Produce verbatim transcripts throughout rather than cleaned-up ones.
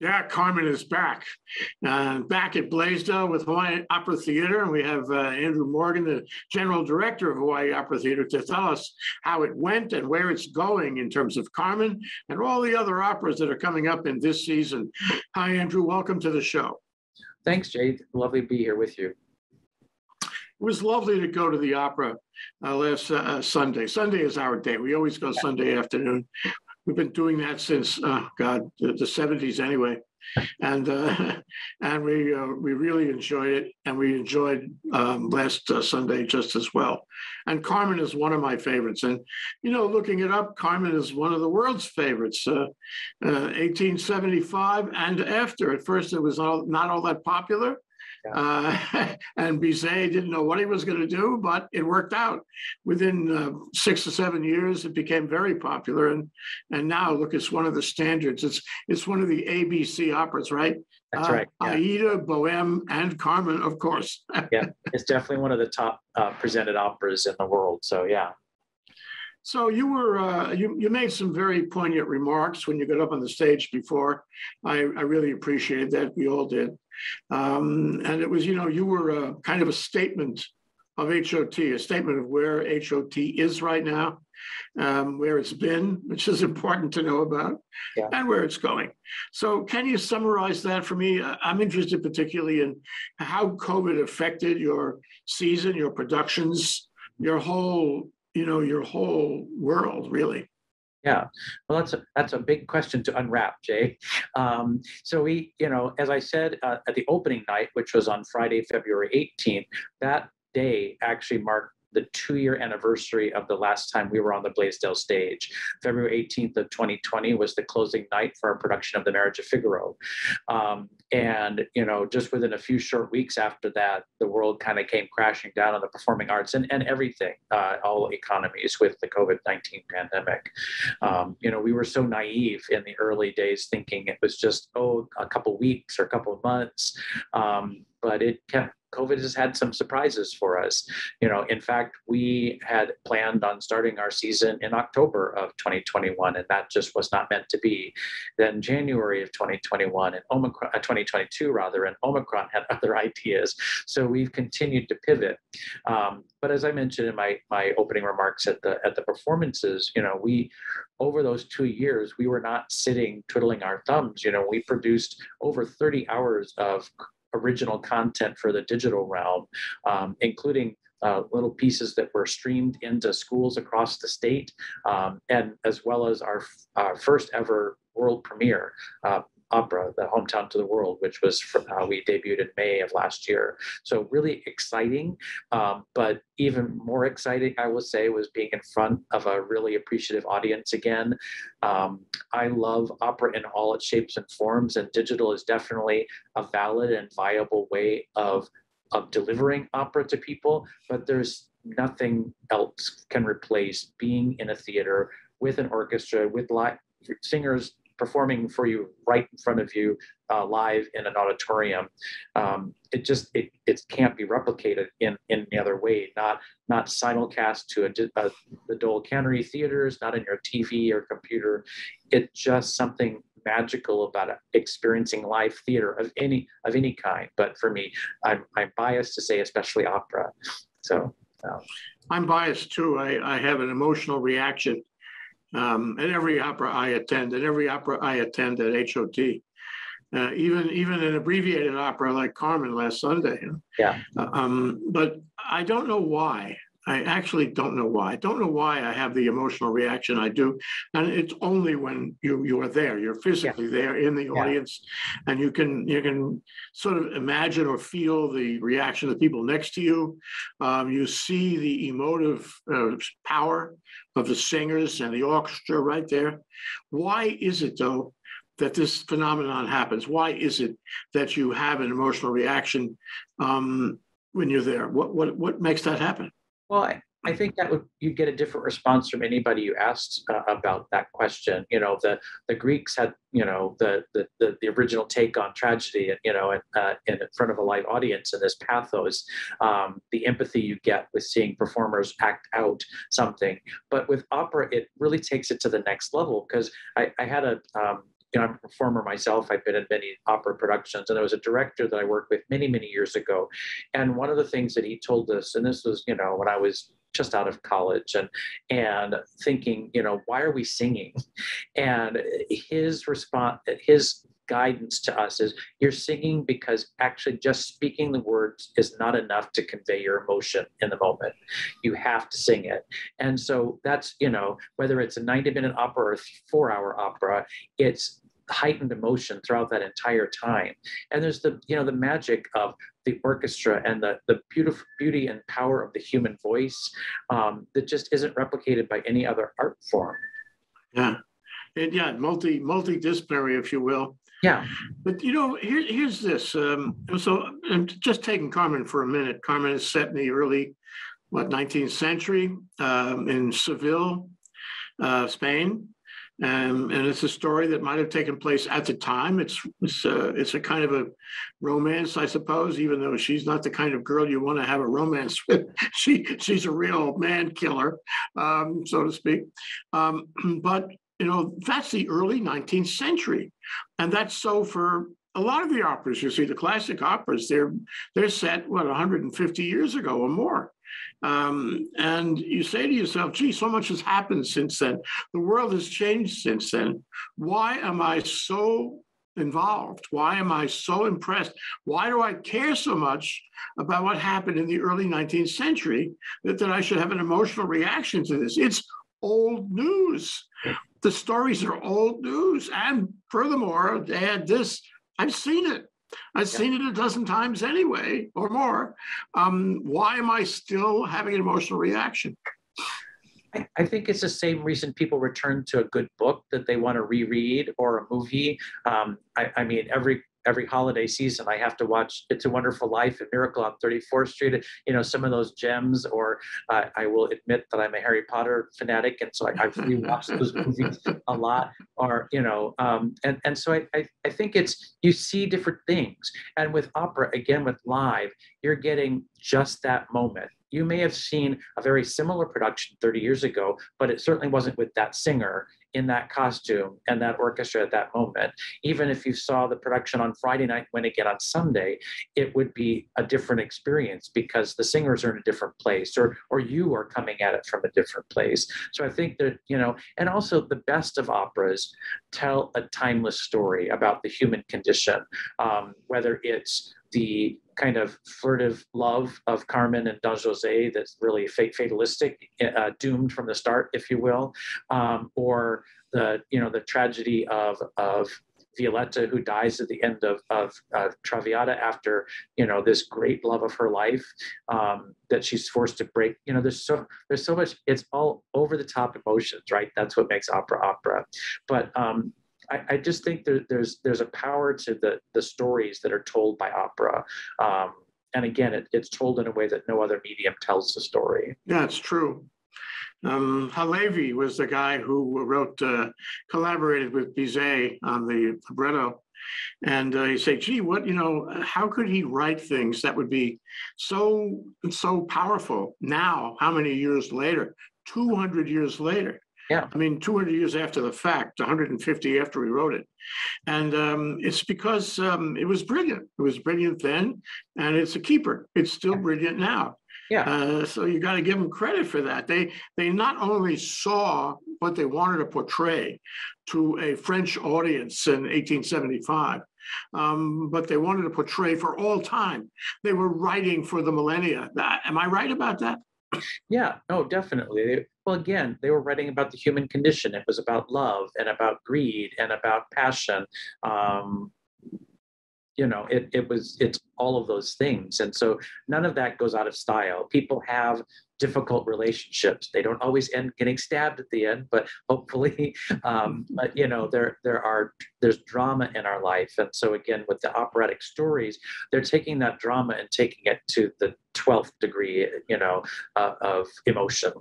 Yeah, Carmen is back. Uh, back at Blaisdell with Hawaii Opera Theatre, and we have uh, Andrew Morgan, the General Director of Hawaii Opera Theatre, to tell us how it went and where it's going in terms of Carmen and all the other operas that are coming up in this season. Hi, Andrew. Welcome to the show. Thanks, Jay. Lovely to be here with you. It was lovely to go to the opera uh, last uh, Sunday. Sunday is our day. We always go Sunday afternoon. We've been doing that since, uh, God, the, the seventies anyway. And uh, and we uh, we really enjoyed it. And we enjoyed um, last uh, Sunday just as well. And Carmen is one of my favorites. And, you know, looking it up, Carmen is one of the world's favorites. Uh, uh, eighteen seventy-five and after. At first, it was all, not all that popular. Yeah. Uh, and Bizet didn't know what he was going to do, but it worked out. Within uh, six or seven years, it became very popular, and and now look, it's one of the standards. It's it's one of the A B C operas, right? That's uh, right. Yeah. Aida, Bohème, and Carmen, of course. Yeah, it's definitely one of the top uh, presented operas in the world. So yeah. So you were uh, you you made some very poignant remarks when you got up on the stage before. I I really appreciated that. We all did. Um, and it was, you know, you were uh, kind of a statement of H O T, a statement of where H O T is right now, um, where it's been, which is important to know about, yeah, and where it's going. So can you summarize that for me? I'm interested particularly in how COVID affected your season, your productions, your whole, you know, your whole world, really. Yeah, well, that's a, that's a big question to unwrap, Jay. Um, so we, you know, as I said, uh, at the opening night, which was on Friday, February eighteenth, that day actually marked the two-year anniversary of the last time we were on the Blaisdell stage. February eighteenth of twenty twenty was the closing night for our production of The Marriage of Figaro. Um, and, you know, just within a few short weeks after that, the world kind of came crashing down on the performing arts and, and everything, uh, all economies with the COVID nineteen pandemic. Um, you know, we were so naive in the early days thinking it was just, oh, a couple weeks or a couple of months, um, but it kept COVID has had some surprises for us. You know, in fact, we had planned on starting our season in October of twenty twenty-one, and that just was not meant to be. Then January of twenty twenty-one and Omicron, uh, twenty twenty-two rather, and Omicron had other ideas. So we've continued to pivot. Um, but as I mentioned in my my opening remarks at the at the performances, you know, we over those two years we were not sitting twiddling our thumbs. You know, we produced over thirty hours of original content for the digital realm, um, including uh, little pieces that were streamed into schools across the state, um, and as well as our, our first ever world premiere uh, opera, The Hometown to the World, which was from, uh, we debuted in May of last year. So really exciting, um, but even more exciting, I will say, was being in front of a really appreciative audience again. Um, I love opera in all its shapes and forms, and digital is definitely a valid and viable way of, of delivering opera to people, but there's nothing else can replace being in a theater with an orchestra, with live singers performing for you right in front of you, uh, live in an auditorium. Um, it just, it, it can't be replicated in, in any other way, not not simulcast to a, a, the Dole Cannery theaters, not in your T V or computer. It's just something magical about experiencing live theater of any of any kind. But for me, I'm, I'm biased to say, especially opera. So um, I'm biased too. I, I have an emotional reaction Um, at every opera I attend, at every opera I attend at H O T, uh, even even an abbreviated opera like Carmen last Sunday. Yeah. Um, but I don't know why. I actually don't know why. I don't know why I have the emotional reaction I do, and it's only when you you are there, you're physically yeah. there in the yeah. audience, and you can you can sort of imagine or feel the reaction of the people next to you. Um, you see the emotive uh, power of the singers and the orchestra right there. Why is it though that this phenomenon happens? Why is it that you have an emotional reaction um, when you're there? What what what makes that happen? Well, I, I think that would you get a different response from anybody you asked uh, about that question. You know, the the Greeks had you know the the the, the original take on tragedy, and you know, and uh, in front of a live audience, and this pathos, um, the empathy you get with seeing performers act out something. But with opera, it really takes it to the next level because I, I had a. Um, you know, I'm a performer myself. I've been in many opera productions, and there was a director that I worked with many, many years ago. And one of the things that he told us, and this was, you know, when I was just out of college and, and thinking, you know, why are we singing? And his response, his guidance to us is, you're singing because actually just speaking the words is not enough to convey your emotion in the moment. You have to sing it. And so that's, you know, whether it's a ninety minute opera or a four hour opera, it's heightened emotion throughout that entire time. And there's the, you know, the magic of the orchestra and the, the beautiful beauty and power of the human voice um, that just isn't replicated by any other art form. Yeah. And yeah, multi, multidisciplinary, if you will. Yeah. But, you know, here, here's this. Um, so I'm just taking Carmen for a minute. Carmen is set in the early, what, nineteenth century um, in Seville, uh, Spain. Um, and it's a story that might have taken place at the time. It's, it's, a, it's a kind of a romance, I suppose, even though she's not the kind of girl you want to have a romance with. she, she's a real man killer, um, so to speak. Um, but, you know, that's the early nineteenth century. And that's so for a lot of the operas. You see, the classic operas, they're, they're set, what, one hundred fifty years ago or more. Um, and you say to yourself, gee, so much has happened since then. The world has changed since then. Why am I so involved? Why am I so impressed? Why do I care so much about what happened in the early nineteenth century that, that I should have an emotional reaction to this? It's old news. The stories are old news. And furthermore, to add this, I've seen it. I've seen it a dozen times anyway, or more. Um, why am I still having an emotional reaction? I, I think it's the same reason people return to a good book that they want to reread, or a movie. Um, I, I mean, every every holiday season, I have to watch It's a Wonderful Life and Miracle on thirty-fourth street, you know, some of those gems, or uh, I will admit that I'm a Harry Potter fanatic. And so I, I've rewatched those movies a lot, or, you know, um, and, and so I, I, I think it's, you see different things. And with opera, again, with live, you're getting just that moment. You may have seen a very similar production thirty years ago, but it certainly wasn't with that singer in that costume and that orchestra at that moment. Even if you saw the production on Friday night, went again on Sunday, it would be a different experience because the singers are in a different place, or or you are coming at it from a different place. So I think that, you know, and also the best of operas tell a timeless story about the human condition, um, whether it's the kind of furtive love of Carmen and Don José that's really fatalistic, uh, doomed from the start, if you will, um, or the, you know, the tragedy of, of Violetta, who dies at the end of, of uh, Traviata after, you know, this great love of her life um, that she's forced to break. You know, there's so, there's so much, it's all over the top emotions, right? That's what makes opera opera. But um, I, I just think there, there's there's a power to the the stories that are told by opera, um, and again, it, it's told in a way that no other medium tells the story. Yeah, it's true. Um, Halevi was the guy who wrote, uh, collaborated with Bizet on the libretto, and uh, you say, gee, what, you know, how could he write things that would be so so powerful now? How many years later? two hundred years later. Yeah, I mean, two hundred years after the fact, one hundred fifty after we wrote it. And um, it's because um, it was brilliant. It was brilliant then, and it's a keeper. It's still brilliant now. Yeah. Uh, so you got to give them credit for that. They they not only saw what they wanted to portray to a French audience in eighteen seventy-five, um, but they wanted to portray for all time. They were writing for the millennia. Am I right about that? Yeah, no, definitely. They, well, again, they were writing about the human condition. It was about love and about greed and about passion. Um, you know, it it was it's all of those things, and so none of that goes out of style. People have difficult relationships. They don't always end getting stabbed at the end, but hopefully, um, but, you know, there there are there's drama in our life, and so again, with the operatic stories, they're taking that drama and taking it to the twelfth degree, you know, uh, of emotion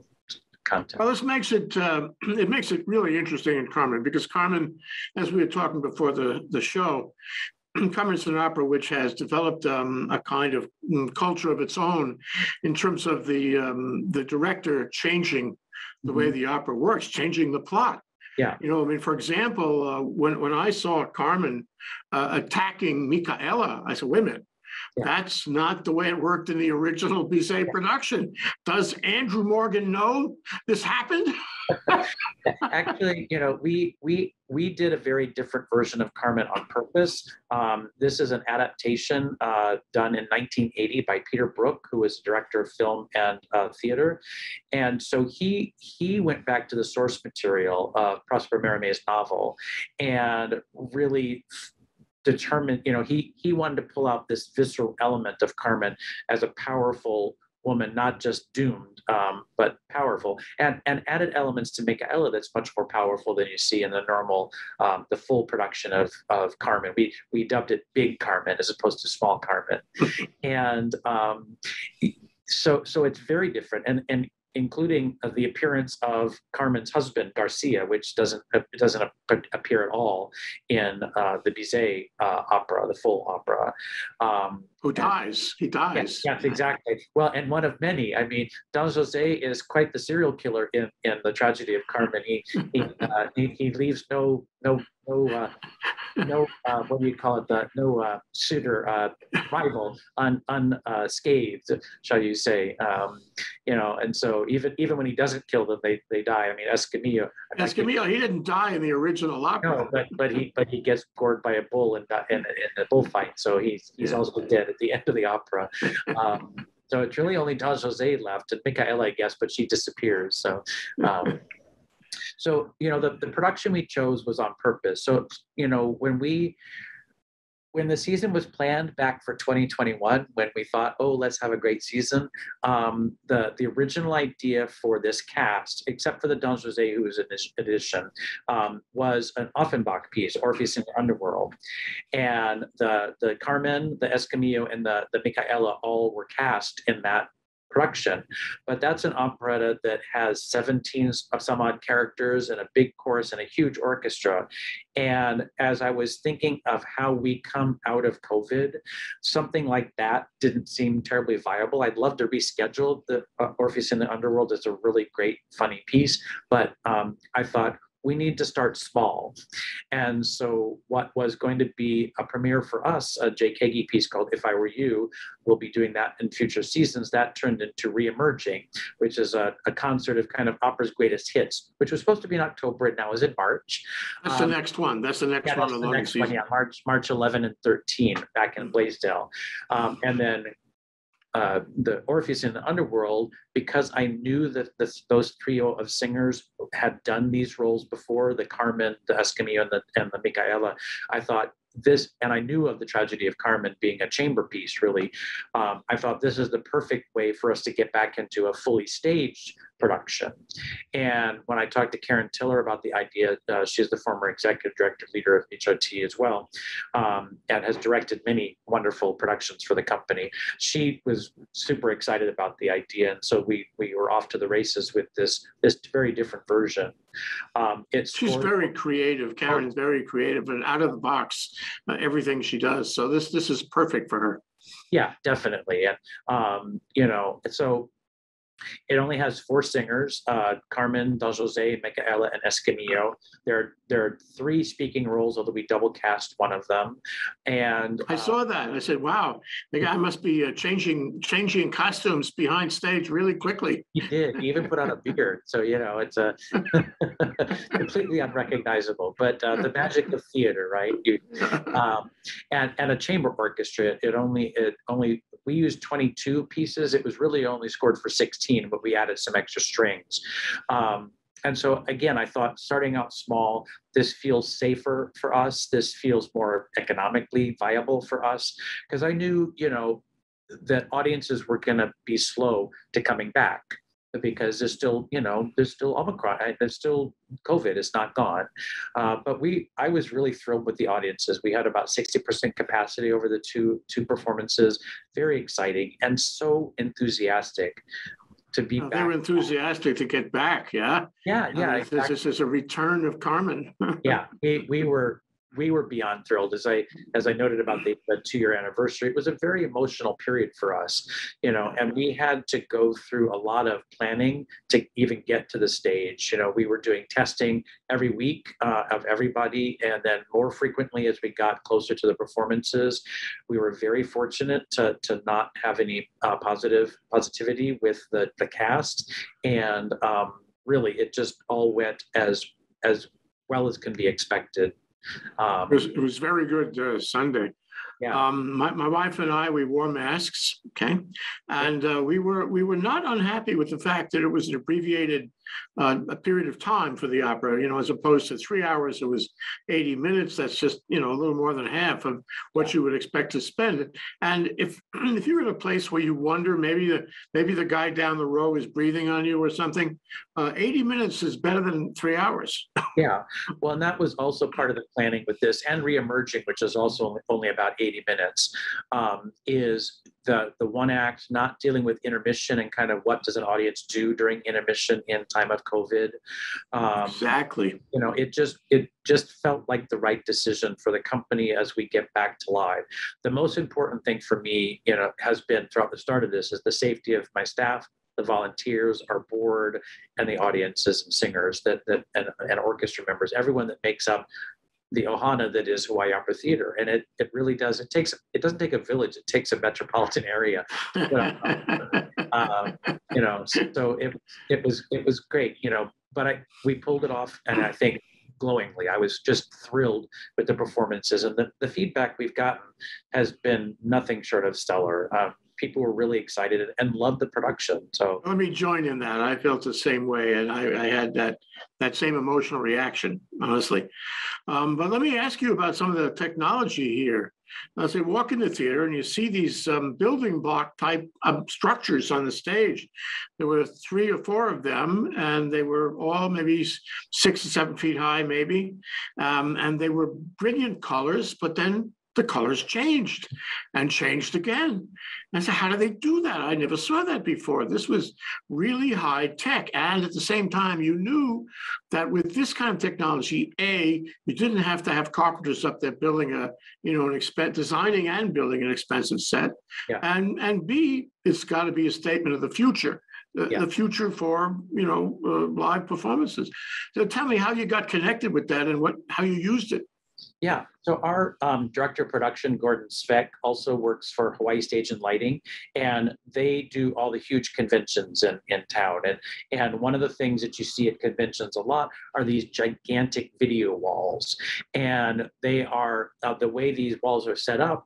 content. Well, this makes it uh, it makes it really interesting in Carmen, because Carmen, as we were talking before the the show, Carmen's an opera which has developed um, a kind of culture of its own in terms of the um, the director changing the mm-hmm. way the opera works, changing the plot. Yeah. You know, I mean, for example, uh, when, when I saw Carmen uh, attacking Micaela, I said, wait a minute, yeah. that's not the way it worked in the original Bizet yeah. production. Does Andrew Morgan know this happened? Actually, you know, we we we did a very different version of Carmen on purpose. Um, this is an adaptation uh, done in nineteen eighty by Peter Brook, who is director of film and uh, theater, and so he he went back to the source material of Prosper Merime's novel, and really determined. You know, he he wanted to pull out this visceral element of Carmen as a powerful woman, not just doomed, um, but powerful, and, and added elements to Micaela that's much more powerful than you see in the normal, um, the full production of, of Carmen. We we dubbed it Big Carmen as opposed to Small Carmen, and um, so so it's very different, and and including the appearance of Carmen's husband Garcia, which doesn't doesn't appear at all in uh, the Bizet uh, opera, the full opera. Um, Who dies? He dies. Yes, yes, exactly. Well, and one of many. I mean, Don José is quite the serial killer in, in the tragedy of Carmen. He he, uh, he, he leaves no no no uh, no uh, what do you call it? The no uh, suitor uh, rival un, unscathed, uh, shall you say? Um, you know, and so even even when he doesn't kill them, they they die. I mean, Escamillo. Escamillo. He, he didn't die in the original opera. No, but but he but he gets gored by a bull in in, in a bullfight, so he's he's yeah. also dead at the end of the opera. Um, so it's really only Don José left, and Micaela, I guess, but she disappears. So, um, so you know, the, the production we chose was on purpose. So, you know, when we, when the season was planned back for twenty twenty-one, when we thought, oh, let's have a great season, um, the, the original idea for this cast, except for the Don José, who was an addition, um, was an Offenbach piece, Orpheus in the Underworld. And the, the Carmen, the Escamillo, and the, the Micaela all were cast in that production. But that's an operetta that has seventeen of some odd characters and a big chorus and a huge orchestra. And as I was thinking of how we come out of COVID, something like that didn't seem terribly viable. I'd love to reschedule the uh, Orpheus in the Underworld. It's a really great, funny piece. But um, I thought, we need to start small. And so what was going to be a premiere for us, a Jake Heggie piece called If I Were You, we'll be doing that in future seasons, that turned into Reemerging, which is a, a concert of kind of opera's greatest hits, which was supposed to be in October and now is in March. That's um, the next one. That's the next yeah, one. That's the next season. One, yeah, March, March eleven and thirteen back in Blaisdell. Um, and then Uh, the Orpheus in the Underworld, because I knew that this, those trio of singers had done these roles before, the Carmen, the Escamillo, and the, and the Micaela, I thought this, and I knew of the tragedy of Carmen being a chamber piece, really, um, I thought this is the perfect way for us to get back into a fully staged production. And when I talked to Karen Tiller about the idea, uh, she's the former executive director, leader of H O T as well, um, and has directed many wonderful productions for the company. She was super excited about the idea, and so we we were off to the races with this this very different version. Um, it's she's for, very creative. Karen's very creative and out of the box, uh, everything she does. So this this is perfect for her. Yeah, definitely. And um, you know, so. It only has four singers, uh, Carmen, Don José, Micaela, and Escamillo. There, there are three speaking roles, although we double cast one of them. And I uh, saw that. I said, wow, the guy must be uh, changing changing costumes behind stage really quickly. He did. He even put on a beard. So, you know, it's a completely unrecognizable. But uh, the magic of theater, right? You, um, and, and a chamber orchestra, it only, it only we used twenty-two pieces. It was really only scored for sixteen. But we added some extra strings. Um, and so again, I thought starting out small, this feels safer for us. This feels more economically viable for us because I knew, you know, that audiences were going to be slow to coming back because there's still, you know, there's still Omicron, there's still COVID, it's not gone. Uh, but we, I was really thrilled with the audiences. We had about sixty percent capacity over the two, two performances, very exciting and so enthusiastic. To be oh, back. They were enthusiastic to get back, yeah? Yeah, yeah. I mean, exactly. This is a return of Carmen. Yeah, we, we were we were beyond thrilled. As I as I noted about the, the two-year anniversary, it was a very emotional period for us, you know, and we had to go through a lot of planning to even get to the stage. You know, we were doing testing every week uh, of everybody, and then more frequently as we got closer to the performances. We were very fortunate to, to not have any uh, positive positivity with the, the cast, and um, really it just all went as as well as can be expected. Um, it, was, it was very good uh, Sunday. Yeah. Um, my, my wife and I, we wore masks, okay, and uh, we were we were not unhappy with the fact that it was an abbreviated uh, a period of time for the opera. You know, as opposed to three hours, it was eighty minutes. That's just, you know, a little more than half of what you would expect to spend. And if if you're in a place where you wonder maybe the maybe the guy down the row is breathing on you or something, uh, eighty minutes is better than three hours. Yeah, well, and that was also part of the planning with this and reemerging, which is also only about eight. eighty minutes, um, is the, the one act, not dealing with intermission and kind of what does an audience do during intermission in time of COVID. Um, exactly. You know, it just, it just felt like the right decision for the company as we get back to live. The most important thing for me, you know, has been throughout the start of this is the safety of my staff, the volunteers, our board, and the audiences and singers that, that and, and orchestra members, everyone that makes up the ohana that is Hawaii Opera Theatre. And it it really does, it takes, it doesn't take a village, it takes a metropolitan area. um, you know, so it it was it was great, you know, but I we pulled it off, and I think glowingly. I was just thrilled with the performances, and the, the feedback we've gotten has been nothing short of stellar. Um, people were really excited and loved the production. So let me join in that. I felt the same way, and I, I had that that same emotional reaction, honestly. Um, but let me ask you about some of the technology here. As you walk in the theater and you see these um, building block type uh, structures on the stage. There were three or four of them, and they were all maybe six or seven feet high, maybe. Um, and they were brilliant colors, but then the colors changed and changed again. And so how do they do that? I never saw that before. This was really high tech. And at the same time, you knew that with this kind of technology, A, you didn't have to have carpenters up there building a, you know, an expense, designing and building an expensive set. Yeah. And, and B, it's got to be a statement of the future. The, yeah. the future for, you know, uh, live performances. So tell me how you got connected with that and what how you used it. Yeah. So our um, director of production, Gordon Sveck, also works for Hawaii Stage and Lighting, and they do all the huge conventions in, in town. And, and one of the things that you see at conventions a lot are these gigantic video walls. And they are, uh, the way these walls are set up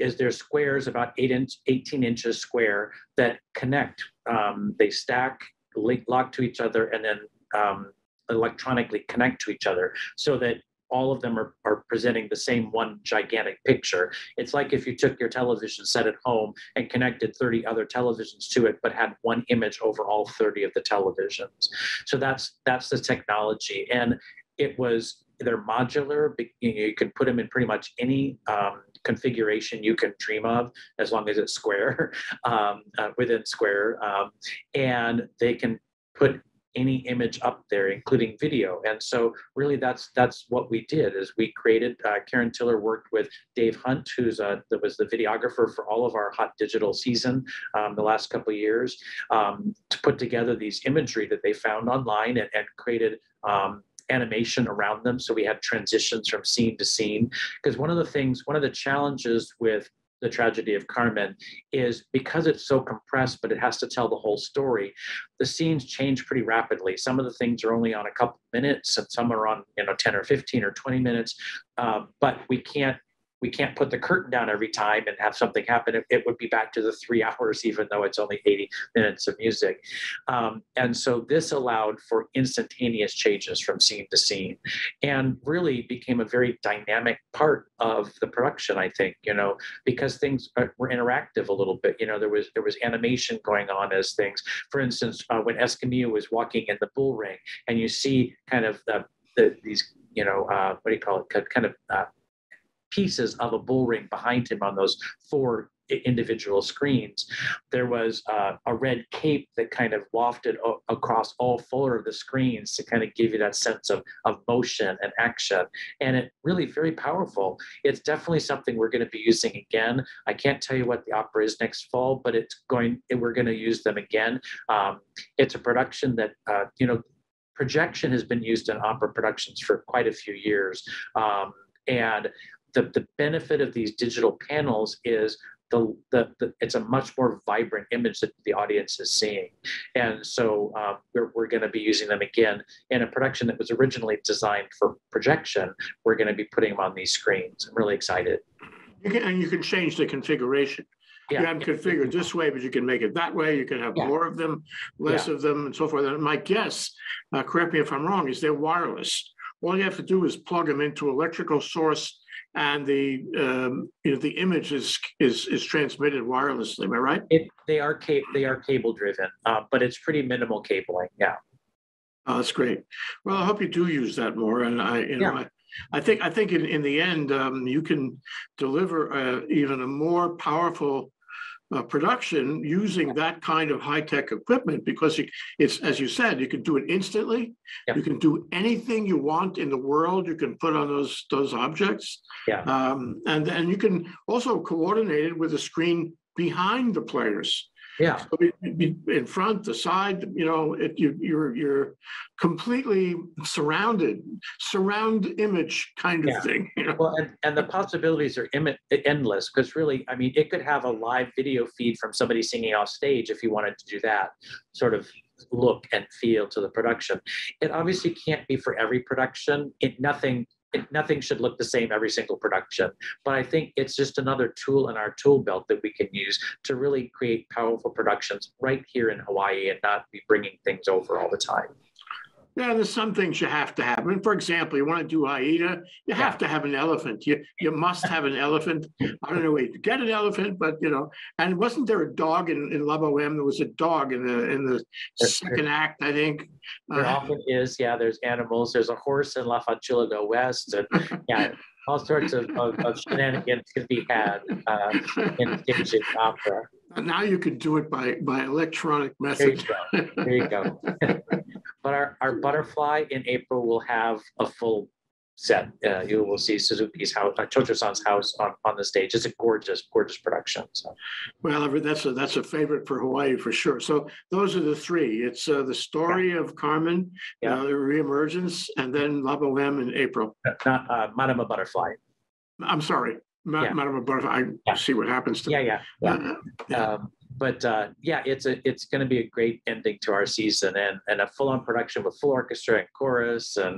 is they're squares about eight inch, eighteen inches square that connect. Um, they stack, link, lock to each other, and then um, electronically connect to each other so that all of them are, are presenting the same one gigantic picture. It's like if you took your television set at home and connected thirty other televisions to it, but had one image over all thirty of the televisions. So that's that's the technology. And it was, they're modular. You can put them in pretty much any um, configuration you can dream of, as long as it's square, um, uh, within square. Um, and they can put any image up there, including video. And so really that's that's what we did is we created, uh, Karen Tiller worked with Dave Hunt, who's a, that was the videographer for all of our hot digital season um, the last couple of years, um, to put together these imagery that they found online and, and created um, animation around them. So we had transitions from scene to scene. Because one of the things, one of the challenges with The Tragedy of Carmen is because it's so compressed, but it has to tell the whole story. The scenes change pretty rapidly. Some of the things are only on a couple minutes, and some are on, you know, ten or fifteen or twenty minutes. Um, but we can't we can't put the curtain down every time and have something happen. It, it would be back to the three hours, even though it's only eighty minutes of music. Um, and so this allowed for instantaneous changes from scene to scene, and really became a very dynamic part of the production, I think, you know, because things were interactive a little bit. You know, there was there was animation going on as things. For instance, uh, when Escamillo was walking in the bull ring, and you see kind of the, the these, you know, uh, what do you call it, kind of, uh, pieces of a bull ring behind him on those four individual screens. There was uh, a red cape that kind of wafted o- across all four of the screens to kind of give you that sense of, of motion and action. And it really very powerful. It's definitely something we're going to be using again. I can't tell you what the opera is next fall, but it's going, we're going to use them again. Um, it's a production that, uh, you know, projection has been used in opera productions for quite a few years. Um, and the, the benefit of these digital panels is The, the, the, it's a much more vibrant image that the audience is seeing. And so um, we're, we're going to be using them again in a production that was originally designed for projection. We're going to be putting them on these screens. I'm really excited. You can, and you can change the configuration. Yeah. You have them configured this way, but you can make it that way. You can have yeah. more of them, less yeah. of them, and so forth. And my guess, uh, correct me if I'm wrong, is they're wireless. All you have to do is plug them into electrical source, and the um, you know the image is is is transmitted wirelessly. Am I right? It, they are ca- they are cable driven, uh, but it's pretty minimal cabling. Yeah. Oh, that's great. Well, I hope you do use that more. And I you yeah. know I, I think I think in, in the end um, you can deliver uh, even a more powerful uh, production using yeah. that kind of high tech equipment, because you, it's, as you said, you can do it instantly. Yeah. You can do anything you want in the world. You can put on those those objects. Yeah. Um, and and you can also coordinate it with a screen behind the players. Yeah. So it, it, in front, the side, you know, it, you, you're you're completely surrounded, surround image kind of yeah. thing. You know? Well, and, and the possibilities are Im- endless, because really, I mean, it could have a live video feed from somebody singing off stage if you wanted to do that sort of look and feel to the production. It obviously can't be for every production. It nothing. It, nothing should look the same every single production, but I think it's just another tool in our tool belt that we can use to really create powerful productions right here in Hawaii and not be bringing things over all the time. Yeah, there's some things you have to have. I mean, for example, you want to do Aida, you yeah. have to have an elephant. You you must have an elephant. I don't know where you get an elephant, but you know. And wasn't there a dog in, in La Bohème? There was a dog in the in the there's, second act, I think. There uh, often is, yeah. There's animals. There's a horse in La Fanciulla del West, and yeah, all sorts of, of, of shenanigans can be had uh, in stage opera. Now you can do it by by electronic message. There you go. There you go. But our, our butterfly in April will have a full set. Uh, you will see Suzuki's house, uh, Chocho-san's house on, on the stage. It's a gorgeous, gorgeous production. So. Well, that's a, that's a favorite for Hawaii for sure. So those are the three. It's uh, the story yeah. of Carmen, yeah. uh, the reemergence, and then La Bohème in April. Not uh, Madama Butterfly. I'm sorry. Ma- yeah. Madama Butterfly. I yeah. see what happens to yeah, me. Yeah, yeah. Uh, yeah. Um, But uh, yeah, it's a, it's going to be a great ending to our season, and, and a full-on production with full orchestra and chorus, and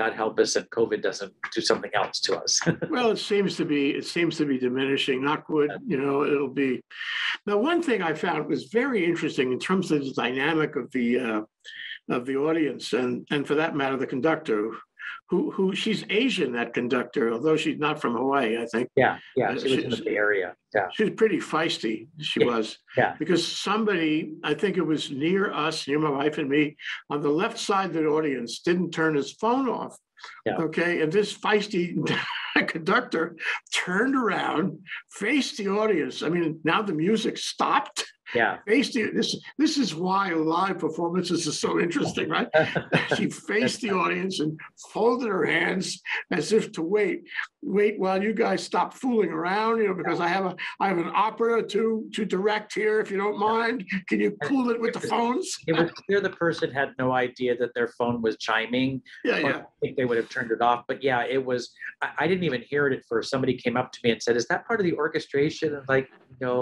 God help us if COVID doesn't do something else to us. Well, it seems to be it seems to be diminishing. Knock wood, you know, it'll be. Now, one thing I found was very interesting in terms of the dynamic of the uh, of the audience, and and for that matter, the conductor. Who, who? She's Asian, that conductor, although she's not from Hawaii, I think. Yeah, yeah, she was in the Bay Area. Yeah, she was pretty feisty. She yeah. was. Yeah, because somebody, I think it was near us, near my wife and me, on the left side of the audience, didn't turn his phone off. Yeah. Okay, and this feisty conductor turned around, faced the audience. I mean, now the music stopped. Yeah. Faced the, this, this is why live performances are so interesting, right? She faced the audience and folded her hands as if to wait, wait while you guys stop fooling around, you know, because I have a I have an opera to to direct here. If you don't mind, can you cool it with the phones? It was clear the person had no idea that their phone was chiming. Yeah, yeah. I think they would have turned it off. But yeah, it was. I, I didn't even hear it at first. Somebody came up to me and said, "Is that part of the orchestration?" I'm like, no.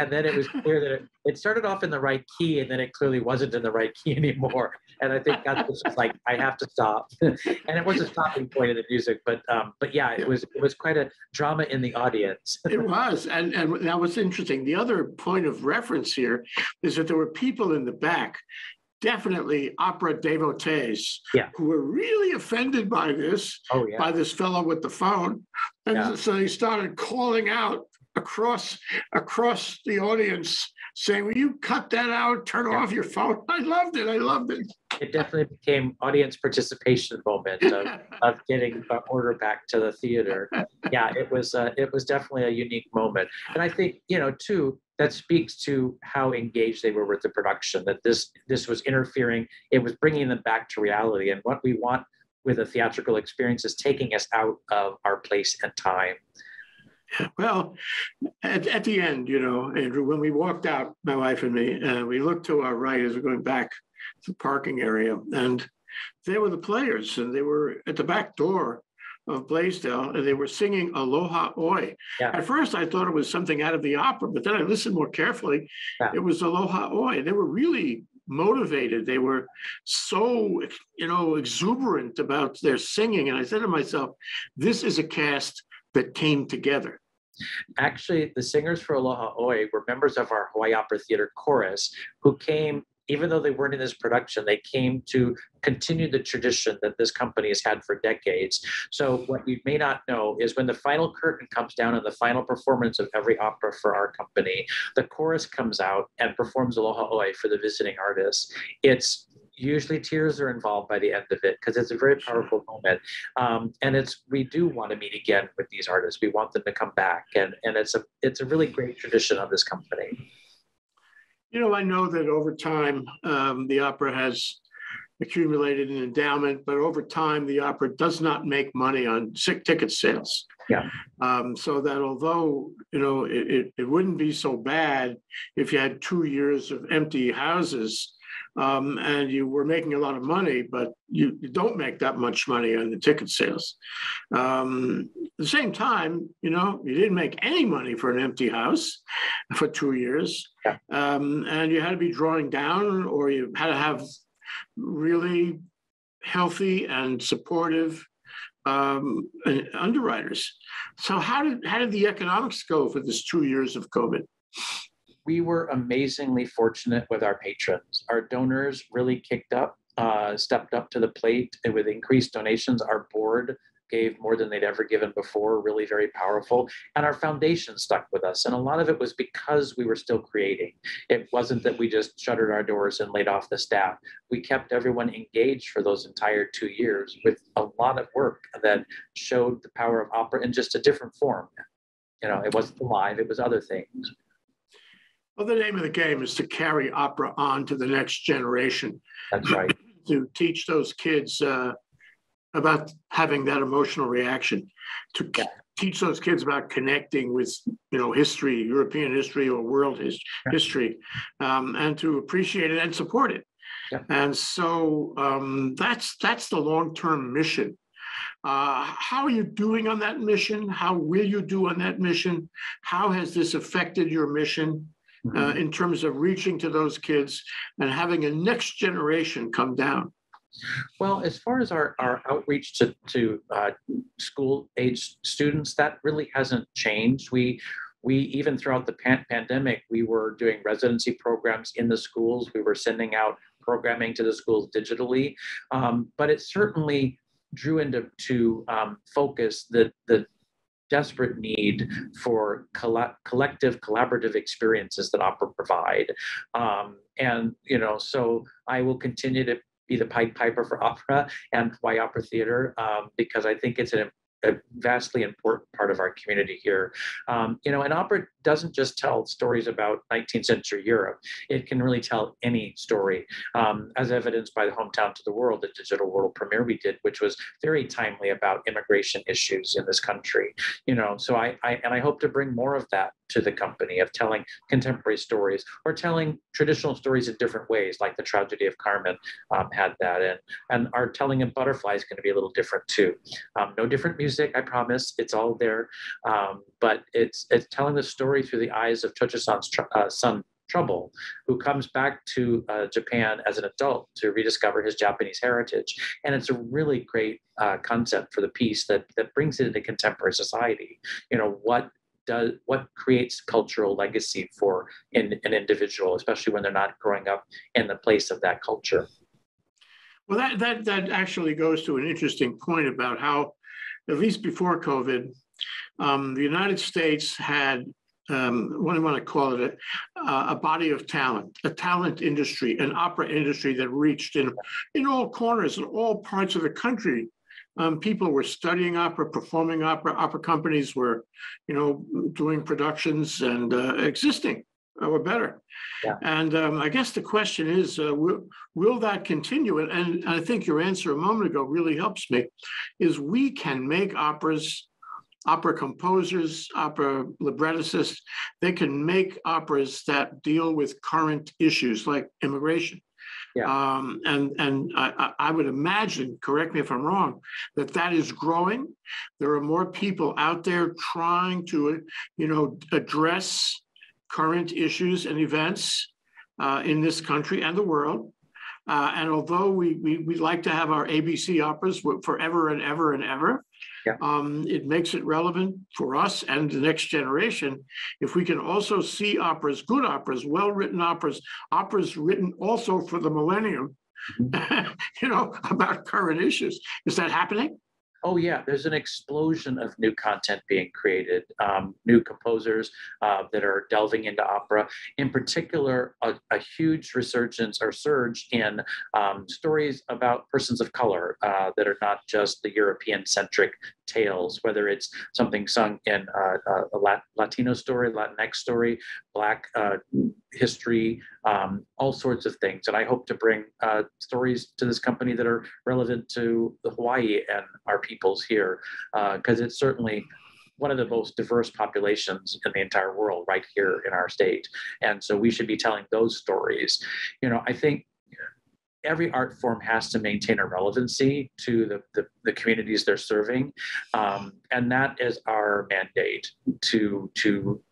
And then it was clear that it, it started off in the right key, and then it clearly wasn't in the right key anymore. And I think that was just like, I have to stop. And it was a stopping point in the music, but um, but yeah, it was it was quite a drama in the audience. It was, and and that was interesting. The other point of reference here is that there were people in the back, definitely opera devotees, yeah. who were really offended by this, oh, yeah. by this fellow with the phone, and yeah. so he started calling out across across the audience saying, will you cut that out, turn yeah. off your phone? I loved it, I loved it. It definitely became audience participation moment of, of getting order back to the theater. Yeah, it was, uh, it was definitely a unique moment. And I think, you know, too, that speaks to how engaged they were with the production, that this, this was interfering, it was bringing them back to reality. And what we want with a theatrical experience is taking us out of our place and time. Well, at, at the end, you know, Andrew, when we walked out, my wife and me, uh, we looked to our right as we're going back to the parking area, and they were the players, and they were at the back door of Blaisdell, and they were singing Aloha Oi. Yeah. At first, I thought it was something out of the opera, but then I listened more carefully. Yeah. It was Aloha Oi. They were really motivated. They were so, you know, exuberant about their singing. And I said to myself, this is a cast that came together. Actually, the singers for Aloha Oi were members of our Hawaii Opera Theatre chorus who came, even though they weren't in this production, they came to continue the tradition that this company has had for decades. So what you may not know is when the final curtain comes down in the final performance of every opera for our company, the chorus comes out and performs Aloha Oi for the visiting artists. It's usually tears are involved by the end of it because it's a very powerful moment. Um, and it's, we do want to meet again with these artists. We want them to come back. And, and it's, a, it's a really great tradition of this company. You know, I know that over time, um, the opera has accumulated an endowment, but over time, the opera does not make money on sick ticket sales. Yeah. Um, so that although, you know, it, it, it wouldn't be so bad if you had two years of empty houses, Um, and you were making a lot of money, but you, you don't make that much money on the ticket sales. Um, at the same time, you know, you didn't make any money for an empty house for two years. Yeah. Um, and you had to be drawing down, or you had to have really healthy and supportive um, underwriters. So how did, how did the economics go for this two years of COVID? We were amazingly fortunate with our patrons. Our donors really kicked up, uh, stepped up to the plate, and with increased donations, our board gave more than they'd ever given before, really very powerful. And our foundation stuck with us. And a lot of it was because we were still creating. It wasn't that we just shuttered our doors and laid off the staff. We kept everyone engaged for those entire two years with a lot of work that showed the power of opera in just a different form. You know, it wasn't live, it was other things. Well, the name of the game is to carry opera on to the next generation. That's right. To teach those kids uh, about having that emotional reaction, to yeah. teach those kids about connecting with, you know, history, European history or world his yeah. history, um, and to appreciate it and support it. Yeah. And so um, that's, that's the long-term mission. Uh, how are you doing on that mission? How will you do on that mission? How has this affected your mission? Uh, in terms of reaching to those kids and having a next generation come down? Well, as far as our, our outreach to, to uh, school-age students, that really hasn't changed. We We, even throughout the pan pandemic, we were doing residency programs in the schools. We were sending out programming to the schools digitally. Um, but it certainly drew into to, um, focus the, the desperate need for coll- collective, collaborative experiences that opera provide. Um, and, you know, so I will continue to be the Pied Piper for opera and Hawaii Opera Theater, um, because I think it's an, a vastly important part of our community here. Um, you know, and opera doesn't just tell stories about nineteenth century Europe. It can really tell any story, um, as evidenced by the Hometown to the World, the digital world premiere we did, which was very timely about immigration issues in this country. You know, so I, I and I hope to bring more of that to the company, of telling contemporary stories or telling traditional stories in different ways, like the tragedy of Carmen um, had that, and and our telling of Butterfly is going to be a little different too. Um, no different music, I promise. It's all there, um, but it's it's telling the story through the eyes of Chocho-san's tr uh, son, Trouble, who comes back to uh, Japan as an adult to rediscover his Japanese heritage. And it's a really great uh, concept for the piece that, that brings it into contemporary society. You know, what does what creates cultural legacy for in, an individual, especially when they're not growing up in the place of that culture? Well, that, that, that actually goes to an interesting point about how, at least before COVID, um, the United States had um, what I want to call it, uh, a body of talent, a talent industry, an opera industry that reached in, in all corners, in all parts of the country. Um, people were studying opera, performing opera. Opera companies were, you know, doing productions and uh, existing or better. Yeah. And um, I guess the question is, uh, will, will that continue? And, and I think your answer a moment ago really helps me, is we can make operas, opera composers, opera librettists, they can make operas that deal with current issues like immigration. Yeah. Um, and and I, I would imagine, correct me if I'm wrong, that that is growing. There are more people out there trying to, you know, address current issues and events uh, in this country and the world. Uh, and although we, we we like to have our A B C operas forever and ever and ever, yeah. um, it makes it relevant for us and the next generation if we can also see operas, good operas, well-written operas, operas written also for the millennium, mm-hmm. you know, about current issues. Is that happening? Oh, yeah. There's an explosion of new content being created, um, new composers uh, that are delving into opera. In particular, a, a huge resurgence or surge in um, stories about persons of color uh, that are not just the European-centric tales, whether it's something sung in uh, a Lat- Latino story, Latinx story, Black uh, history, um, all sorts of things. And I hope to bring uh, stories to this company that are relevant to Hawaii and our peoples here, because uh, it's certainly one of the most diverse populations in the entire world right here in our state. And so we should be telling those stories. You know, I think every art form has to maintain a relevancy to the, the, the communities they're serving. Um, and that is our mandate to, to,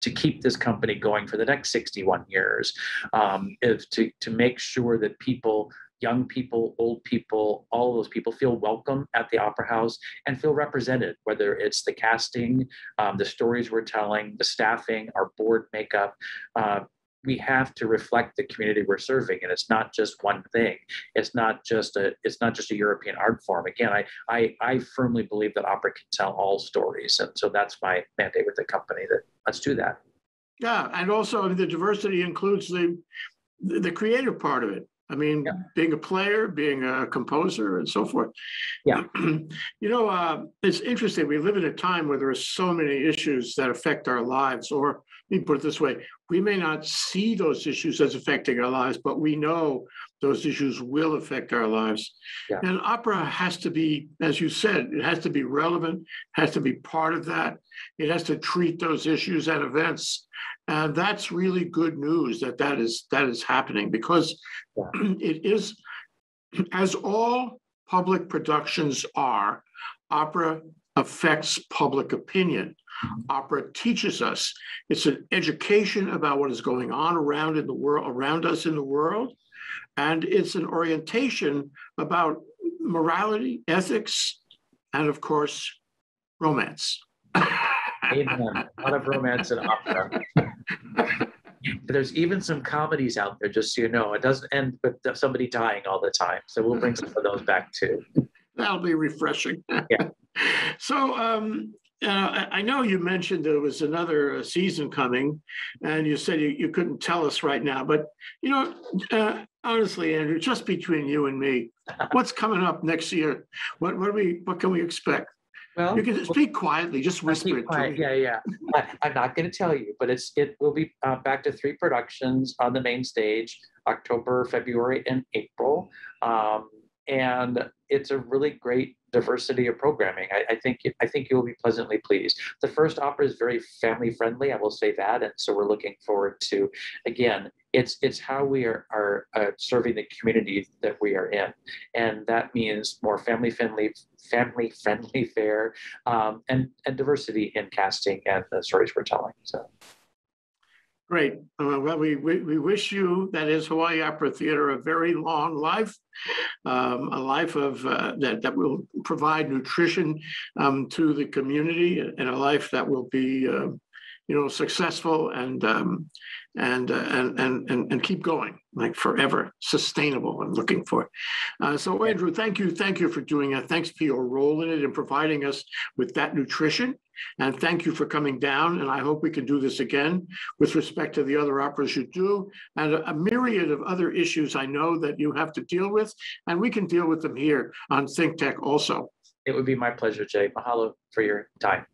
to keep this company going for the next sixty-one years, um, is to, to make sure that people, young people, old people, all of those people feel welcome at the Opera House and feel represented, whether it's the casting, um, the stories we're telling, the staffing, our board makeup. Uh, we have to reflect the community we're serving, and it's not just one thing. It's not just a, it's not just a European art form. Again, I, I, I firmly believe that opera can tell all stories. And so that's my mandate with the company, that let's do that. Yeah, and also the diversity includes the, the creative part of it. I mean, yeah. being a player, being a composer, and so forth. Yeah. You know, uh, it's interesting. We live in a time where there are so many issues that affect our lives, or let me put it this way, we may not see those issues as affecting our lives, but we know those issues will affect our lives. Yeah. And opera has to be, as you said, it has to be relevant, has to be part of that. It has to treat those issues and events. And that's really good news that that is, that is happening, because yeah. it is, as all public productions are, opera affects public opinion. Mm-hmm. Opera teaches us. It's an education about what is going on around in the world, around us in the world. And it's an orientation about morality, ethics, and of course, romance. Amen. A lot of romance in opera. There's even some comedies out there, just so you know. It doesn't end with somebody dying all the time. So we'll bring some of those back too. That'll be refreshing. Yeah. So um, uh, I know you mentioned there was another season coming, and you said you, you couldn't tell us right now. But, you know, uh, honestly, Andrew, just between you and me, what's coming up next year? What what do we what can we expect? Well, you can speak quietly, just whisper it to me. Yeah, yeah. I, I'm not going to tell you, but it's it will be uh, back to three productions on the main stage, October, February, and April. Um, and it's a really great diversity of programming. I, I think I think you'll be pleasantly pleased. The first opera is very family friendly, I will say that. And so we're looking forward to, again, it's it's how we are, are uh, serving the community that we are in. And that means more family friendly, family friendly fare, um, and, and diversity in casting and the stories we're telling. So. Great. Uh, well, we, we we wish you, that is Hawaii Opera Theatre, a very long life, um, a life of uh, that, that will provide nutrition um, to the community, and a life that will be, uh, you you know, successful and um, and, uh, and and and and keep going, like forever, sustainable. I'm looking for. Uh, so Andrew, thank you, thank you for doing that. Thanks for your role in it and providing us with that nutrition. And thank you for coming down. And I hope we can do this again with respect to the other operas you do and a, a myriad of other issues I know that you have to deal with. And we can deal with them here on ThinkTech also. It would be my pleasure, Jay. Mahalo for your time.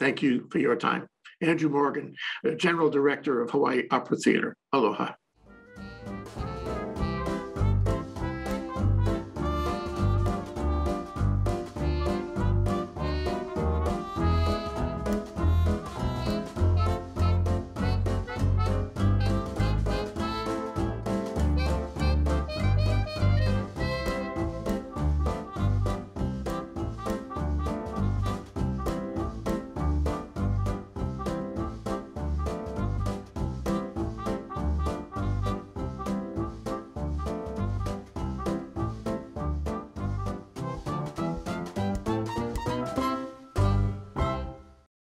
Thank you for your time. Andrew Morgan, General Director of Hawaii Opera Theatre. Aloha.